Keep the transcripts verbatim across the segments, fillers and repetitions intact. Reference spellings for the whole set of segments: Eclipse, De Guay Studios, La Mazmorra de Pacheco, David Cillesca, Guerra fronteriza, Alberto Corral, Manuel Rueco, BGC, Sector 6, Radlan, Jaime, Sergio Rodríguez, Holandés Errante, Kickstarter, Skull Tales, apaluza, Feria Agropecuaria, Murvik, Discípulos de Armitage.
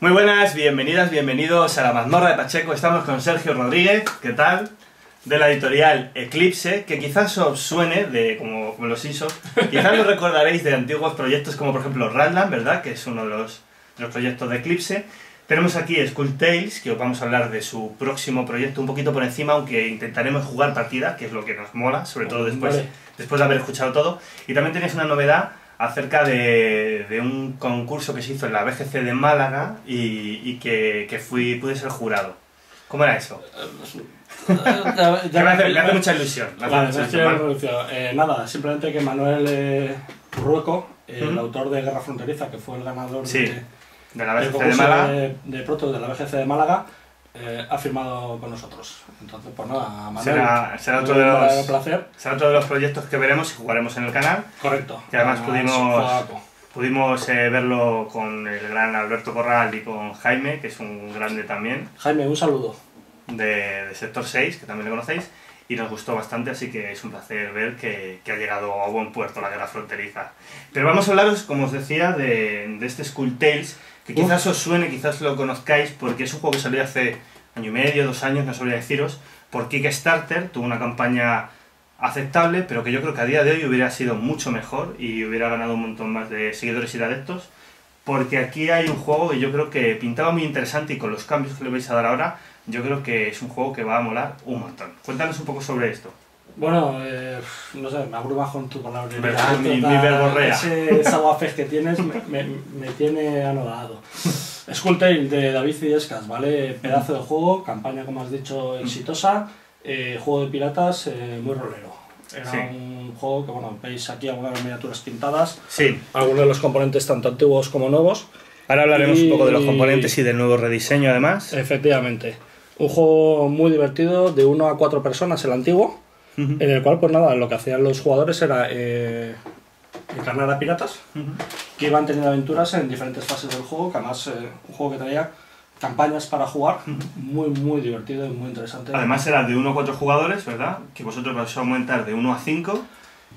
Muy buenas, bienvenidas, bienvenidos a La Mazmorra de Pacheco. Estamos con Sergio Rodríguez, ¿qué tal? De la editorial Eclipse, que quizás os suene, de, como, como los hizo, quizás lo recordaréis de antiguos proyectos como por ejemplo Radlan, ¿verdad? Que es uno de los, de los proyectos de Eclipse. Tenemos aquí Skull Tales, que os vamos a hablar de su próximo proyecto un poquito por encima, aunque intentaremos jugar partidas, que es lo que nos mola, sobre todo después, vale. después de haber escuchado todo. Y también tenéis una novedad acerca de, de un concurso que se hizo en la B G C de Málaga y, y que, que fui, pude ser jurado. ¿Cómo era eso? me, hace, me hace mucha ilusión. Hace vale, mucha ilusión. Eh, nada, simplemente que Manuel eh, Rueco, eh, ¿Mm? el autor de Guerra Fronteriza, que fue el ganador sí, de, de la B G C de Málaga, de, de Proto de la B G C de Málaga, Eh, ha firmado con nosotros. Entonces, pues nada, Manuel, será, será, otro de los, placer. será otro de los proyectos que veremos y jugaremos en el canal. Correcto. Que además ah, pudimos, pudimos eh, verlo con el gran Alberto Corral y con Jaime, que es un grande también. Jaime, un saludo. De, de Sector seis, que también le conocéis, y nos gustó bastante, así que es un placer ver que, que ha llegado a buen puerto la guerra fronteriza. Pero vamos a hablaros, como os decía, de, de este Skull Tales, que quizás os suene, quizás lo conozcáis, porque es un juego que salió hace año y medio, dos años, no sabría deciros, por Kickstarter, tuvo una campaña aceptable, pero que yo creo que a día de hoy hubiera sido mucho mejor y hubiera ganado un montón más de seguidores y de adeptos, porque aquí hay un juego que yo creo que pintaba muy interesante y con los cambios que le vais a dar ahora, yo creo que es un juego que va a molar un montón. Cuéntanos un poco sobre esto. Bueno, eh, no sé, me abruma con tu palabra. Mi, mi verborrea. Ese sabuafés que tienes me, me, me tiene anodado. Skull Tales de David Cillesca, ¿vale? Pedazo de juego, campaña, como has dicho, exitosa, eh, juego de piratas eh, muy rolero. Era sí. un juego que, bueno, veis aquí algunas de las miniaturas pintadas, sí. algunos de los componentes tanto antiguos como nuevos. Ahora hablaremos y... un poco de los componentes y del nuevo rediseño, además. Efectivamente. Un juego muy divertido, de uno a cuatro personas, el antiguo. Uh-huh. En el cual, pues nada, lo que hacían los jugadores era eh, encarnar a piratas uh-huh. que iban teniendo aventuras en diferentes fases del juego, que además eh, un juego que traía campañas para jugar, uh-huh. muy muy divertido y muy interesante. Además era de uno a cuatro jugadores, ¿verdad? Que vosotros vais a aumentar de uno a cinco.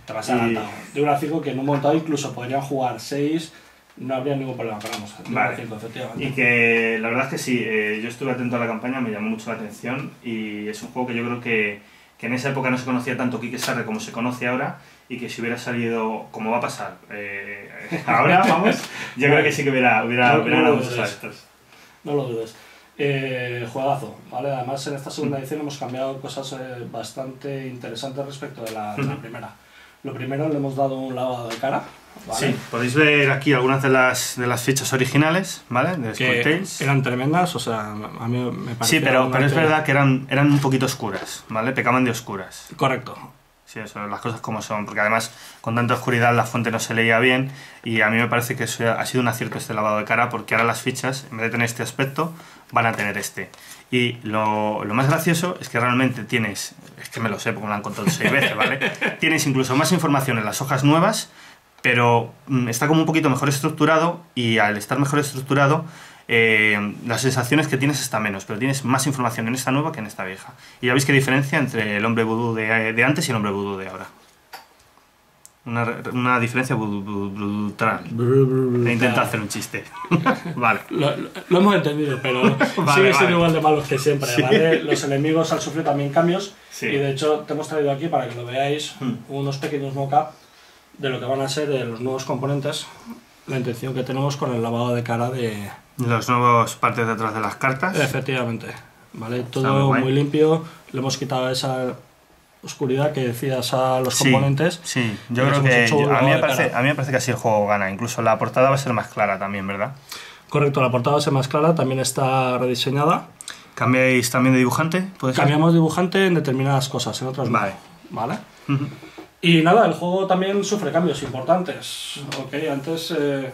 Te vas a adelantar. De uno a cinco que en un montado incluso podrían jugar seis, no habría ningún problema, pero vamos, de vale. uno a cinco, efectivamente. Y que la verdad es que sí, eh, yo estuve atento a la campaña, me llamó mucho la atención y es un juego que yo creo que que en esa época no se conocía tanto Kickstarter como se conoce ahora, y que si hubiera salido, como va a pasar, eh, ahora, vamos, yo creo que sí que hubiera ganado hubiera, no, no muchos adeptos. No lo dudes. Eh, juegazo, ¿vale? Además en esta segunda mm. edición hemos cambiado cosas eh, bastante interesantes respecto de la, de la mm. primera. Lo primero, le hemos dado un lavado de cara, ¿vale? Sí, podéis ver aquí algunas de las, de las fichas originales, ¿vale? De Skull Tales. Eran tremendas, o sea, a mí me parecía... Sí, pero, pero es verdad que eran, eran un poquito oscuras, ¿vale? Pecaban de oscuras. Correcto. Sí, eso, las cosas como son, porque además con tanta oscuridad la fuente no se leía bien y a mí me parece que eso ha sido un acierto este lavado de cara, porque ahora las fichas, en vez de tener este aspecto, van a tener este. Y lo, lo más gracioso es que realmente tienes, es que me lo sé porque me lo han contado seis veces, ¿vale? Tienes incluso más información en las hojas nuevas, pero está como un poquito mejor estructurado y al estar mejor estructurado eh, las sensaciones que tienes está menos, pero tienes más información en esta nueva que en esta vieja. Y ya veis qué diferencia entre el hombre vudú de, de antes y el hombre vudú de ahora. Una, una diferencia brutal. He intentado hacer un chiste. Vale. Lo, lo, lo hemos entendido, pero vale, sigue vale. siendo igual de malos que siempre, sí. ¿vale? Los enemigos han sufrido también cambios sí. y de hecho te hemos traído aquí para que lo veáis hmm. unos pequeños mock-up de lo que van a ser los nuevos componentes, la intención que tenemos con el lavado de cara de... Los nuevos partes de atrás de las cartas. Efectivamente, ¿vale? Todo muy, muy limpio, le hemos quitado esa oscuridad que decías a los sí, componentes. Sí, yo creo que yo, a, mí me parece, a mí me parece que así el juego gana, incluso la portada va a ser más clara también, ¿verdad? Correcto, la portada va a ser más clara, también está rediseñada. ¿Cambiáis también de dibujante? Cambiamos de dibujante en determinadas cosas, en otras vale. no. Vale. Uh-huh. Y nada, el juego también sufre cambios importantes. Ok, antes eh,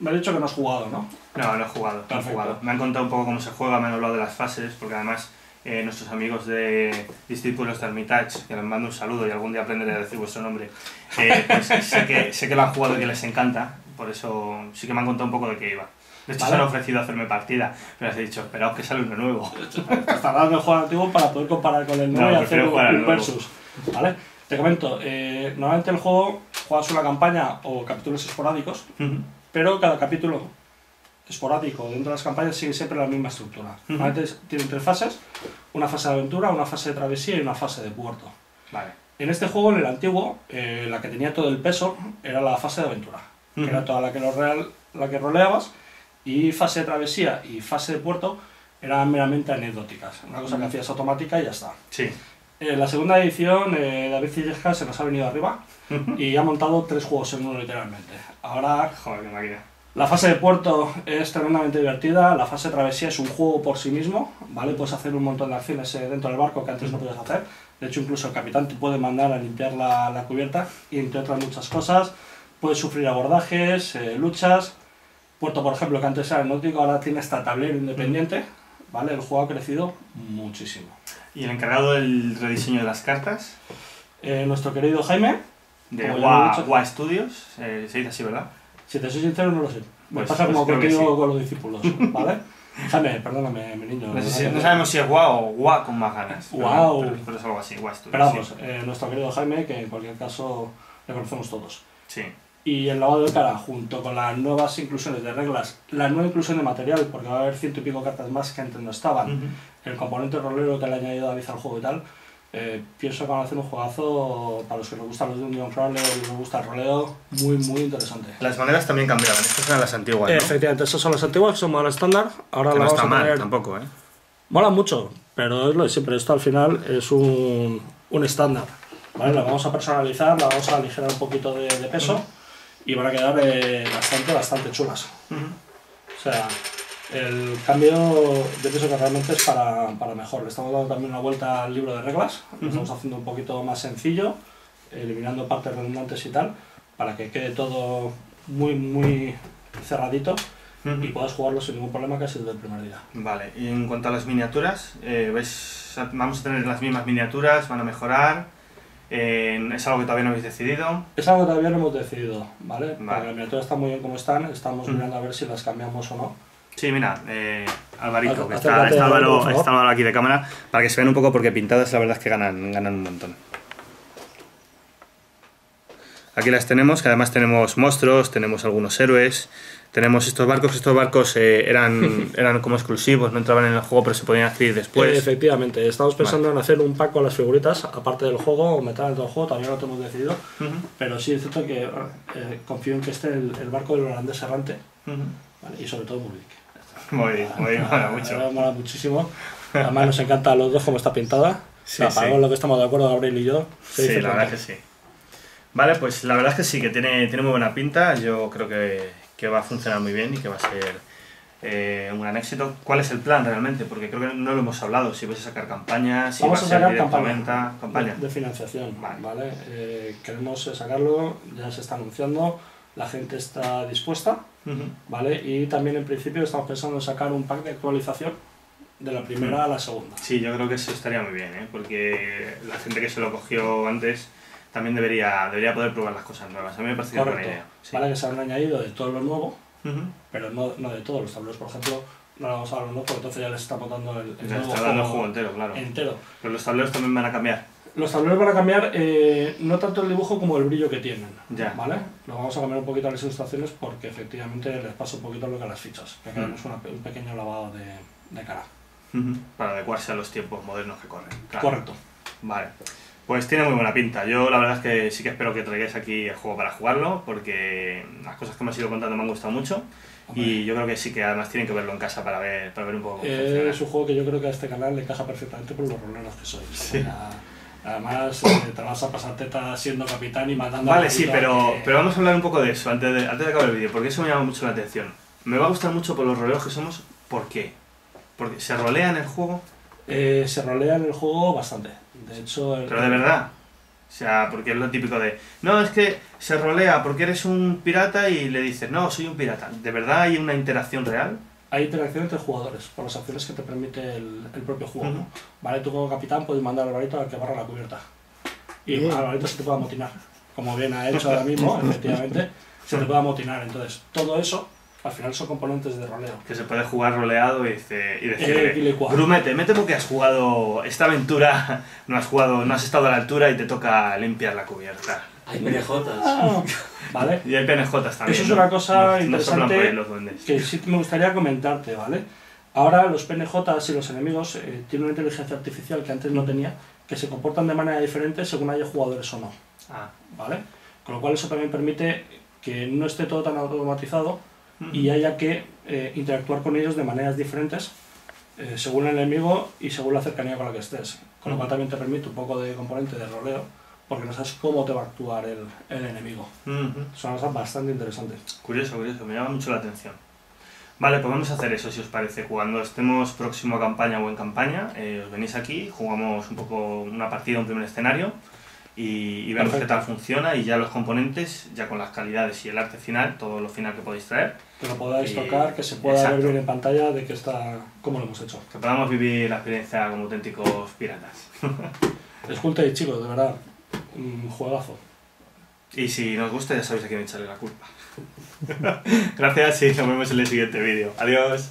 me has dicho que no has jugado, ¿no? No, no he jugado, no he jugado. Me han contado un poco cómo se juega, me han hablado de las fases, porque además eh, nuestros amigos de Discípulos de Armitage, que les mando un saludo y algún día aprenderé a decir vuestro nombre, eh, pues sé, que, sé que lo han jugado y que les encanta, por eso sí que me han contado un poco de qué iba. De hecho, vale. se han ofrecido hacerme partida, pero les he dicho, esperaos que sale uno nuevo. Estás hablando del juego antiguo para poder comparar con el nuevo no, y hacer un versus, ¿vale? Te comento, eh, normalmente el juego juegas una campaña o capítulos esporádicos, uh-huh. pero cada capítulo esporádico dentro de las campañas sigue siempre la misma estructura. Uh-huh. Antes tienen tres fases, una fase de aventura, una fase de travesía y una fase de puerto. Vale. En este juego, en el antiguo, eh, la que tenía todo el peso era la fase de aventura, uh-huh. que era toda la que, lo real, la que roleabas, y fase de travesía y fase de puerto eran meramente anecdóticas, una cosa uh-huh. que hacías automática y ya está. Sí. En la segunda edición, eh, David Cillesca se nos ha venido arriba uh-huh. y ha montado tres juegos en uno literalmente. Ahora, joder, qué máquina. La fase de puerto es tremendamente divertida, la fase de travesía es un juego por sí mismo, ¿vale? Puedes hacer un montón de acciones eh, dentro del barco que antes no podías hacer. De hecho, incluso el capitán te puede mandar a limpiar la, la cubierta y entre otras muchas cosas. Puedes sufrir abordajes, eh, luchas. Puerto, por ejemplo, que antes era náutico, ahora tiene hasta tablero independiente, ¿vale? El juego ha crecido muchísimo. ¿Y el encargado del rediseño de las cartas? Eh, nuestro querido Jaime. De Guay Studios, eh, se dice así, ¿verdad? Si te soy sincero, no lo sé. Me pues, pasa pues como contigo sí. con los discípulos, ¿vale? Jaime, perdóname, mi niño. No, sé si, no sabemos si es guau o guau con más ganas. Guau. Pero, pero, pero es algo así, Guay Studios. Pero vamos, sí. eh, nuestro querido Jaime, que en cualquier caso le conocemos todos. Sí. Y el lavado de cara, junto con las nuevas inclusiones de reglas, la nueva inclusión de material, porque va a haber ciento y pico cartas más que antes no estaban, uh-huh. el componente rolero que le ha añadido David al juego y tal, eh, pienso que van a hacer un juegazo para los que les gustan los Dungeon Crawler y les gusta el roleo, muy, muy interesante. Las maneras también cambiaban, estas eran las antiguas, ¿no? Efectivamente, estas son las antiguas, que son maneras estándar. Ahora que no está mal, tener... tampoco, ¿eh? Mola mucho, pero es lo de siempre, esto al final es un estándar, un ¿vale? La vamos a personalizar, la vamos a aligerar un poquito de, de peso. Uh-huh. Y van a quedar eh, bastante, bastante chulas. Uh-huh. O sea, el cambio yo pienso que realmente es para, para mejor. Le estamos dando también una vuelta al libro de reglas. Uh-huh. Lo estamos haciendo un poquito más sencillo, eliminando partes redundantes y tal, para que quede todo muy, muy cerradito uh-huh. y puedas jugarlo sin ningún problema casi desde el primer día. Vale, y en cuanto a las miniaturas, eh, ¿ves? ¿Vamos a tener las mismas miniaturas? ¿Van a mejorar? Eh, ¿Es algo que todavía no habéis decidido? Es algo que todavía no hemos decidido, ¿vale? Vale. Porque las miniaturas están muy bien como están, estamos mm. mirando a ver si las cambiamos o no. Sí, mira, eh, Alvarito, a que está, está Álvaro, está Álvaro aquí de cámara, para que se vean un poco porque pintadas la verdad es que ganan, ganan un montón. Aquí las tenemos, que además tenemos monstruos, tenemos algunos héroes, tenemos estos barcos, estos barcos eh, eran, eran como exclusivos, no entraban en el juego pero se podían adquirir después. Eh, efectivamente, estamos pensando vale. en hacer un pack con las figuritas, aparte del juego, o meter dentro del juego, todavía no lo hemos decidido, uh-huh. pero sí es cierto que eh, confío en que esté el, el barco del Holandés Errante, uh-huh. ¿vale? Y sobre todo Murvik. Muy bien, muy bien, mola mucho. Mola muchísimo, además nos encanta a los dos cómo está pintada, sí, la apagó sí. lo que estamos de acuerdo Gabriel y yo. Sí, la verdad que sí. Vale, pues la verdad es que sí, que tiene, tiene muy buena pinta, yo creo que, que va a funcionar muy bien y que va a ser eh, un gran éxito. ¿Cuál es el plan realmente? Porque creo que no lo hemos hablado, si vais a sacar campañas, si vamos va a sacar campaña, campaña de financiación, vale. ¿vale? Eh, queremos sacarlo, ya se está anunciando, la gente está dispuesta, uh-huh. ¿vale? Y también en principio estamos pensando en sacar un pack de actualización de la primera uh-huh. a la segunda. Sí, yo creo que eso estaría muy bien, ¿eh? Porque la gente que se lo cogió antes... también debería, debería poder probar las cosas nuevas. A mí me parece que es buena idea. Sí. Vale, que se han añadido de todo lo nuevo, uh-huh. pero no, no de todos los tableros. Por ejemplo, no lo vamos a hablar nuevo, porque entonces ya les está botando el, el, nuevo está dando el juego entero, claro. entero. Pero los tableros también van a cambiar. Los tableros van a cambiar eh, no tanto el dibujo como el brillo que tienen. Ya. ¿Vale? Lo vamos a cambiar un poquito a las ilustraciones porque efectivamente les paso un poquito lo que a las fichas. Que queremos uh-huh. un pequeño lavado de, de cara. Uh-huh. Para adecuarse a los tiempos modernos que corren. Claro. Correcto. Vale. Pues tiene muy buena pinta. Yo la verdad es que sí que espero que traigáis aquí el juego para jugarlo, porque las cosas que me has ido contando me han gustado mucho. Hombre. Y yo creo que sí que además tienen que verlo en casa para ver, para ver un poco cómo eh, funciona. Es un juego que yo creo que a este canal le encaja perfectamente por los roleros que sois. Sí. Además te vas a pasar teta siendo capitán y matando vale, a... Vale, sí, pero, que... pero vamos a hablar un poco de eso antes de, antes de acabar el vídeo, porque eso me llama mucho la atención. Me va a gustar mucho por los roleros que somos. ¿Por qué? Porque se rolea en el juego... Eh, se rolea en el juego bastante, de hecho... El... Pero de verdad, o sea, porque es lo típico de... No, es que se rolea porque eres un pirata y le dices, no, soy un pirata. ¿De verdad hay una interacción real? Hay interacción entre jugadores, por las acciones que te permite el, el propio juego, uh-huh. ¿no? Vale, tú como capitán puedes mandar al barito al que barra la cubierta. Y uh-huh. al barito se te puede amotinar, como bien ha hecho ahora mismo, efectivamente, se te puede amotinar. Entonces, todo eso... al final son componentes de roleo. Que se puede jugar roleado y, dice, y decir, grumete, mete porque has jugado esta aventura, no has jugado, no has estado a la altura y te toca limpiar la cubierta. Hay menejotas. Ah. ¿vale? Y hay P N J también. Eso es, ¿no?, una cosa no, interesante no que sí me gustaría comentarte, ¿vale? Ahora los P N Js y los enemigos eh, tienen una inteligencia artificial que antes no tenía, que se comportan de manera diferente según haya jugadores o no. Ah. ¿Vale? Con lo cual eso también permite que no esté todo tan automatizado uh-huh. y haya que eh, interactuar con ellos de maneras diferentes eh, según el enemigo y según la cercanía con la que estés. Con lo cual también te permite un poco de componente de roleo, porque no sabes cómo te va a actuar el, el enemigo. Uh-huh. Son cosas bastante interesantes. Curioso, curioso, me llama mucho la atención. Vale, pues vamos a hacer eso, si os parece. Cuando estemos próximo a campaña o en campaña, eh, os venís aquí, jugamos un poco una partida, un primer escenario, y, y vemos Perfecto. qué tal funciona, y ya los componentes, ya con las calidades y el arte final, todo lo final que podéis traer. Que lo podáis y, tocar, que se pueda exacto. ver bien en pantalla de que está, cómo lo hemos hecho. Que podamos vivir la experiencia como auténticos piratas. Escultéis, chicos, de verdad. Un juegazo. Y si nos gusta, ya sabéis a quién echarle la culpa. Gracias y nos vemos en el siguiente vídeo. Adiós.